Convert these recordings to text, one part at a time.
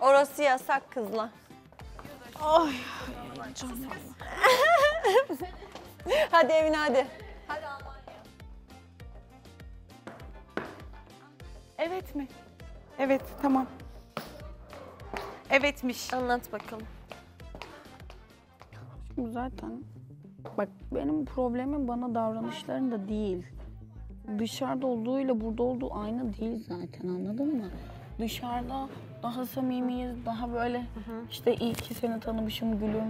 Orası yasak kızlar. Ay. Hadi evine hadi. Hadi Almanya. Evet mi? Evet, tamam. Evetmiş. Anlat bakalım. Şimdi zaten bak benim problemim bana davranışlarında değil. Dışarıda olduğuyla burada olduğu aynı değil zaten, anladın mı? Dışarıda daha samimiyiz, daha böyle işte iyi ki seni tanımışım gülüm,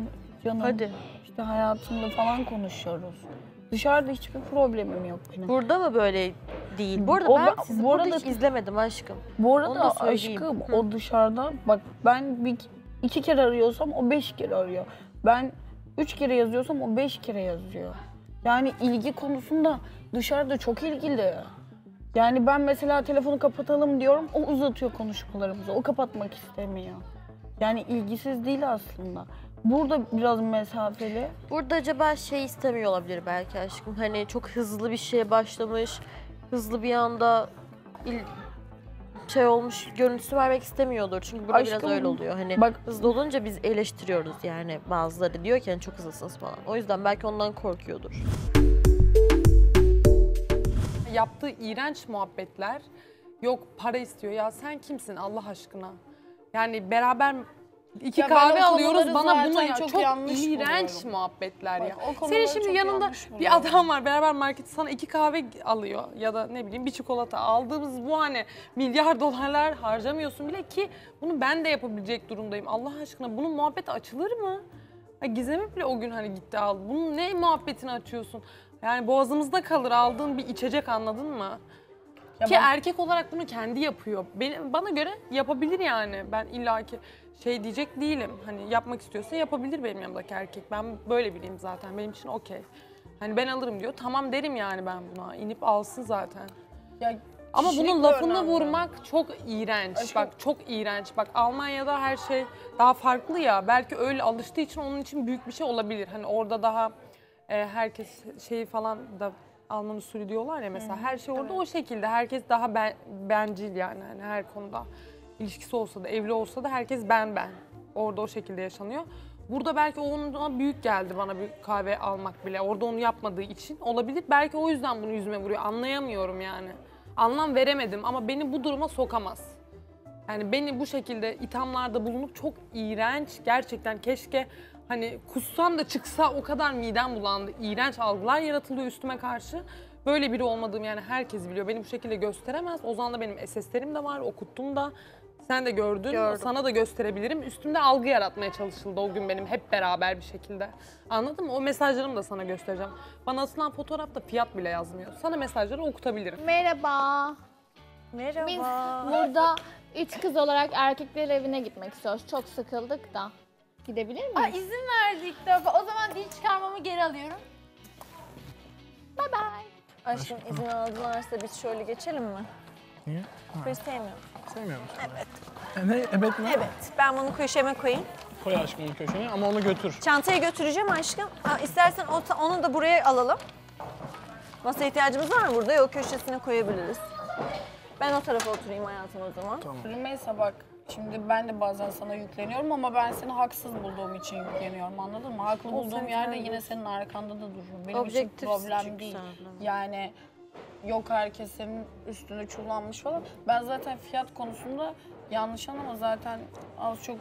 canım, hadi. İşte hayatımda falan konuşuyoruz. Dışarıda hiçbir problemim yok benim. Burada mı böyle değil? Bu arada ben sizi burada hiç izlemedim aşkım. Bu arada aşkım o dışarıda bak ben iki kere arıyorsam o 5 kere arıyor. Ben 3 kere yazıyorsam o 5 kere yazıyor. Yani ilgi konusunda dışarıda çok ilgili. Yani ben mesela telefonu kapatalım diyorum, o uzatıyor konuşmalarımızı, o kapatmak istemiyor. Yani ilgisiz değil aslında. Burada biraz mesafeli. Burada acaba şey istemiyor olabilir belki aşkım, hani çok hızlı bir şeye başlamış, hızlı bir anda şey olmuş görüntüsü vermek istemiyordur. Çünkü burada aşkım, biraz öyle oluyor. Hani bak, hızlı olunca biz eleştiriyoruz yani bazıları diyor ki hani çok hızlısınız falan. O yüzden belki ondan korkuyordur. Yaptığı iğrenç muhabbetler, yok para istiyor ya sen kimsin Allah aşkına? Yani beraber iki ya kahve alıyoruz bana bunu ya çok iğrenç buluyorum. Muhabbetler bak, ya. Senin şimdi yanında bir adam var beraber market sana iki kahve alıyor ya da ne bileyim bir çikolata aldığımız bu hani milyar dolarlar harcamıyorsun bile ki bunu ben de yapabilecek durumdayım. Allah aşkına bunun muhabbeti açılır mı? Gizem'i bile o gün hani gitti aldı. Bunun ne muhabbetini açıyorsun? Yani boğazımızda kalır aldığın bir içecek anladın mı? Ya ki ben... erkek olarak bunu kendi yapıyor. Bana göre yapabilir yani. Ben illaki şey diyecek değilim. Hani yapmak istiyorsa yapabilir benim yanımdaki erkek. Ben böyle bileyim zaten. Benim için okey. Hani ben alırım diyor. Tamam derim yani ben buna. İnip alsın zaten. Ya, ama bunun lafını önemli. Vurmak çok iğrenç. Aşkım. Bak çok iğrenç. Bak Almanya'da her şey daha farklı ya. Belki öyle alıştığı için onun için büyük bir şey olabilir. Hani orada daha... herkes şeyi falan da Alman usulü diyorlar ya mesela her şey orada evet. O şekilde herkes daha bencil yani. Yani her konuda ilişkisi olsa da evli olsa da herkes ben orada o şekilde yaşanıyor. Burada belki ondan büyük geldi bana bir kahve almak bile orada onu yapmadığı için olabilir belki o yüzden bunu yüzüme vuruyor anlayamıyorum yani anlam veremedim ama beni bu duruma sokamaz. Yani beni bu şekilde ithamlarda bulunup çok iğrenç gerçekten keşke hani kussam da çıksa o kadar midem bulandı. İğrenç algılar yaratılıyor üstüme karşı. Böyle biri olmadığım yani herkes biliyor. Beni bu şekilde gösteremez. Ozan'da benim SS'lerim de var, okuttum da. Sen de gördün, gördüm. Sana da gösterebilirim. Üstümde algı yaratmaya çalışıldı o gün benim hep beraber bir şekilde. Anladın mı? O mesajlarımı da sana göstereceğim. Bana atılan fotoğrafta fiyat bile yazmıyor. Sana mesajları okutabilirim. Merhaba. Merhaba. Biz burada 3 kız olarak erkekler evine gitmek istiyoruz. Çok sıkıldık da. Gidebilir miyiz? Aa, izin verdik defa. O zaman dil çıkarmamı geri alıyorum. Bye bye. Aşkım izin aldılarsa biz şöyle geçelim mi? Niye? Kuyu sevmiyorum. Sevmiyor musun? Evet. Evet mi? Evet. Ben bunu köşeme koyayım. Koy aşkım onu köşeye ama onu götür. Çantaya götüreceğim aşkım. Aa, istersen onu da buraya alalım. Masa ihtiyacımız var mı burada? Yok köşesine koyabiliriz. Ben o tarafa oturayım hayatım o zaman. Tamam. Rümeysa bak. Şimdi ben de bazen sana yükleniyorum ama ben seni haksız bulduğum için yükleniyorum anladın mı? Haklı bulduğum yerde yine senin arkanda da dururum. Benim için problem değil. Yani yok herkesin üstüne çullanmış falan. Ben zaten fiyat konusunda yanlış anlama zaten az çok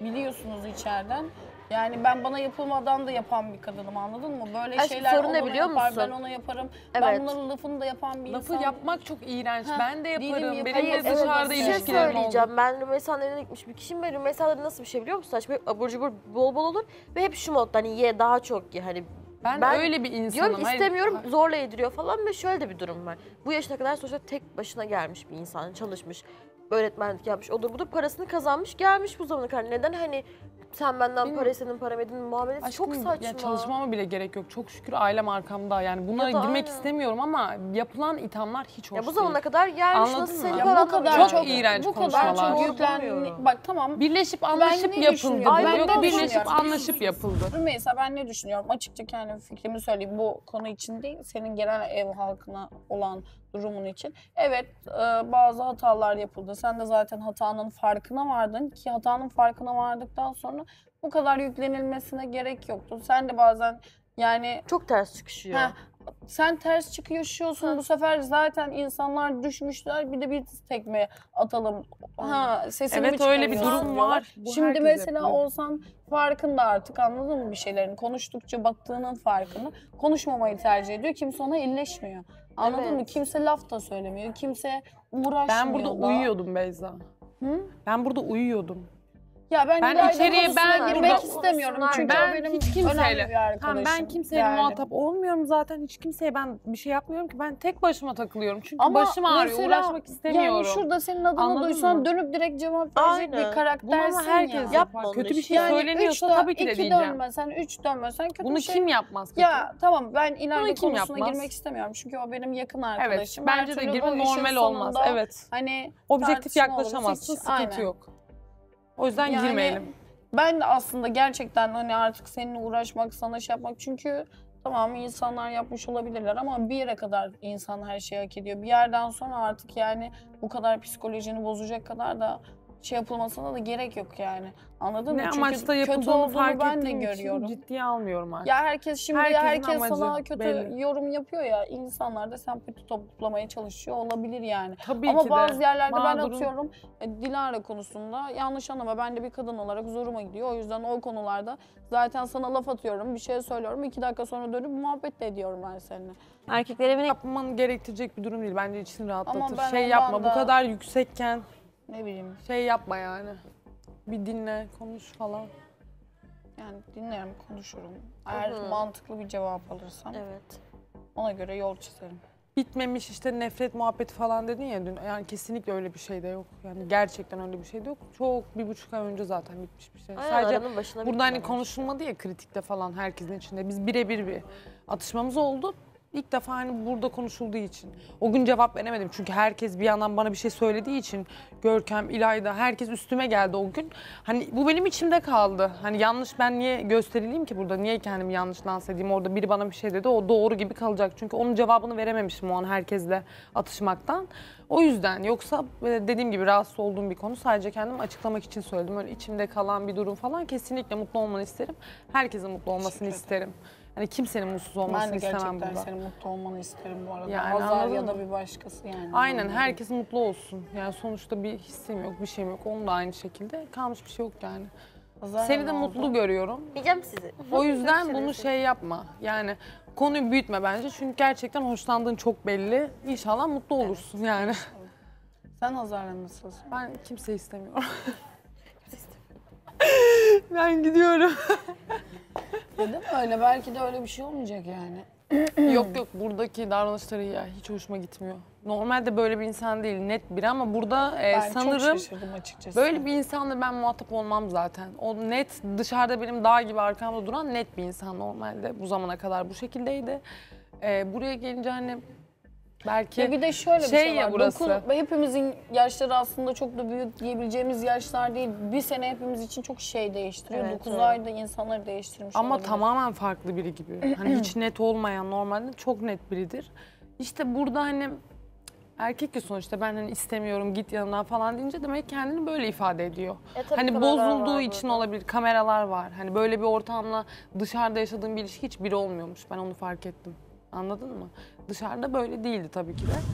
biliyorsunuz içeriden. Yani ben bana yapılmadan da yapan bir kadınım anladın mı? Böyle aşk şeyler onu yapar, musun? Ben ona yaparım. Evet. Ben bunların lafını da yapan bir insan. Lafı yapmak çok iğrenç. Ha. Ben de yaparım. Benim de dışarıda ilişkilerim oldu. Söyleyeceğim. Ben Rümeysa'nın evine gitmiş bir kişiyim. Ben Rümeysa'da nasıl bir şey biliyor musun? Saçma abur cubur bol bol olur ve hep şu modda hani ye daha çok ye hani. Ben öyle bir insanım. Diyorum istemiyorum hayır. Zorla yediriyor falan ve şöyle de bir durum var. Bu yaşına kadar sonuçta tek başına gelmiş bir insan çalışmış. Öğretmenlik yapmış odur budur parasını kazanmış gelmiş bu zamana kadar. Neden hani sen benden bilmiyorum. Para senin param edin muamelesi aşkım, çok saçma. Yani çalışmama bile gerek yok çok şükür ailem arkamda yani bunlara girmek aynen. istemiyorum ama yapılan ithamlar hiç hoş ya bu zamana değil. Kadar gelmiş anladın nasıl senin paran çok iğrenç bu kadar çok yüklenmiyorum. Bak tamam birleşip anlaşıp yapıldı. Yok birleşip anlaşıp yapıldı. Rümeysa ben ne düşünüyorum açıkça kendi fikrimi söyleyeyim bu konu için değil senin genel ev halkına olan durumun için. Evet, bazı hatalar yapıldı. Sen de zaten hatanın farkına vardın ki hatanın farkına vardıktan sonra bu kadar yüklenilmesine gerek yoktu. Sen de bazen yani... Çok ters çıkışıyor. Heh, sen ters çıkıyorsun ha. Bu sefer zaten insanlar düşmüşler, bir de bir tekme atalım. Ha, sesini evet, öyle bir durum var. Bu şimdi mesela yapıyor. Olsan farkında artık, anladın mı bir şeylerin? Konuştukça battığının farkını, konuşmamayı tercih ediyor. Kimse ona illeşmiyor. Anladın evet. mı? Kimse laf da söylemiyor, kimse uğraşmıyor. Ben burada da. Uyuyordum Beyza. Hı? Ben burada uyuyordum. Ya ben içeriye girmek istemiyorum çünkü benim hiç kimseyle bir arkadaşım. Ben kimseyle yani. Muhatap olmuyorum zaten, hiç kimseye ben bir şey yapmıyorum ki, ben tek başıma takılıyorum çünkü ama başım ağrıyor, mesela, uğraşmak istemiyorum. Yani şurada senin adını anladın duysan mı? Dönüp direkt cevap verecek bir karaktersin herkes ya. Kötü bir şey yani söyleniyorsa tabii ki de diyeceğim. 2 dönmesen 3 dönmesen kötü bunu bir şey. Bunu kim yapmaz kötü? Ya tamam, ben ileride konusuna girmek istemiyorum çünkü o benim yakın arkadaşım. Evet, bence de girme normal olmaz. Evet. Hani objektif yaklaşamazsın, sıkıntı yok. O yüzden yani girmeyelim. Ben de aslında gerçekten hani artık seninle uğraşmak, sana şey yapmak çünkü tamam insanlar yapmış olabilirler ama bir yere kadar insan her şeyi hak ediyor. Bir yerden sonra artık yani bu kadar psikolojini bozacak kadar da şey yapılmasına da gerek yok yani. Anladın mı? Çünkü amaçta yapıldığını fark ettiğim için ciddiye almıyorum artık. Ya herkes şimdi herkes sana kötü belli. Yorum yapıyor ya, insanlar da sempati toplamaya çalışıyor olabilir yani. Tabii ama bazı yerlerde mağdurum. Ben atıyorum Dilara konusunda yanlış anlama, ben de bir kadın olarak zoruma gidiyor. O yüzden o konularda zaten sana laf atıyorum, bir şey söylüyorum, 2 dakika sonra dönüp muhabbet de ediyorum ben seninle. Erkekler evine yapmanı gerektirecek bir durum değil. Bence içini rahatlatır. Şey yapma, bu kadar yüksekken. Ne bileyim. Şey yapma yani. Bir dinle, konuş falan. Yani dinlerim, konuşurum. Eğer mantıklı bir cevap alırsam evet. ona göre yol çizerim. Bitmemiş işte nefret muhabbeti falan dedin ya dün. Yani kesinlikle öyle bir şey de yok. Yani gerçekten öyle bir şey de yok. Çok 1,5 ay önce zaten bitmiş bir şey. Aynen, sadece burada hani konuşulmadı ya kritikte falan herkesin içinde. Biz birebir bir atışmamız oldu. İlk defa hani burada konuşulduğu için. O gün cevap veremedim çünkü herkes bir yandan bana bir şey söylediği için. Görkem, İlayda, herkes üstüme geldi o gün. Hani bu benim içimde kaldı. Hani yanlış ben niye gösterileyim ki burada? Niye kendimi yanlış lanse edeyim? Orada biri bana bir şey dedi, o doğru gibi kalacak. Çünkü onun cevabını verememişim o an herkesle atışmaktan. O yüzden, yoksa dediğim gibi rahatsız olduğum bir konu. Sadece kendimi açıklamak için söyledim. Öyle içimde kalan bir durum falan. Kesinlikle mutlu olmanı isterim. Herkesin mutlu olmasını isterim. Hani kimsenin mutsuz olmasını istemem burada. Ben de gerçekten senin mutlu olmanı isterim bu arada. Yani, Azar ya da bir başkası yani. Aynen, herkes mutlu olsun. Yani sonuçta bir hissim yok, bir şeyim yok. Onun da aynı şekilde kalmış bir şey yok yani. Azar seni de mutlu görüyorum. Bileceğim sizi. O yüzden bunu şey yapma. Yani konuyu büyütme bence. Çünkü gerçekten hoşlandığın çok belli. İnşallah mutlu olursun evet. yani. Evet. Sen Azar'la nasılsın? Ben kimseyi istemiyorum. Ben gidiyorum. Dedim öyle, belki de öyle bir şey olmayacak yani. Yok yok, buradaki davranışları ya hiç hoşuma gitmiyor. Normalde böyle bir insan değil, net biri ama burada sanırım böyle bir insanla ben muhatap olmam zaten. O net, dışarıda benim dağ gibi arkamda duran net bir insan normalde. Bu zamana kadar bu şekildeydi. Buraya gelince hani belki ya bir de şöyle bir şey var. Burası. Hepimizin yaşları aslında çok da büyük diyebileceğimiz yaşlar değil. Bir sene hepimiz için çok şey değiştiriyor. Evet, 9 ayda insanları değiştirmiş ama olabilir. Tamamen farklı biri gibi. Hani hiç net olmayan, normalde çok net biridir. İşte burada hani erkek ki sonuçta, ben hani istemiyorum git yanına falan deyince demek kendini böyle ifade ediyor. Hani bozulduğu için olabilir, kameralar var. Hani böyle bir ortamla dışarıda yaşadığım bir ilişki hiçbiri olmuyormuş. Ben onu fark ettim. Anladın mı? Dışarıda böyle değildi tabii ki de.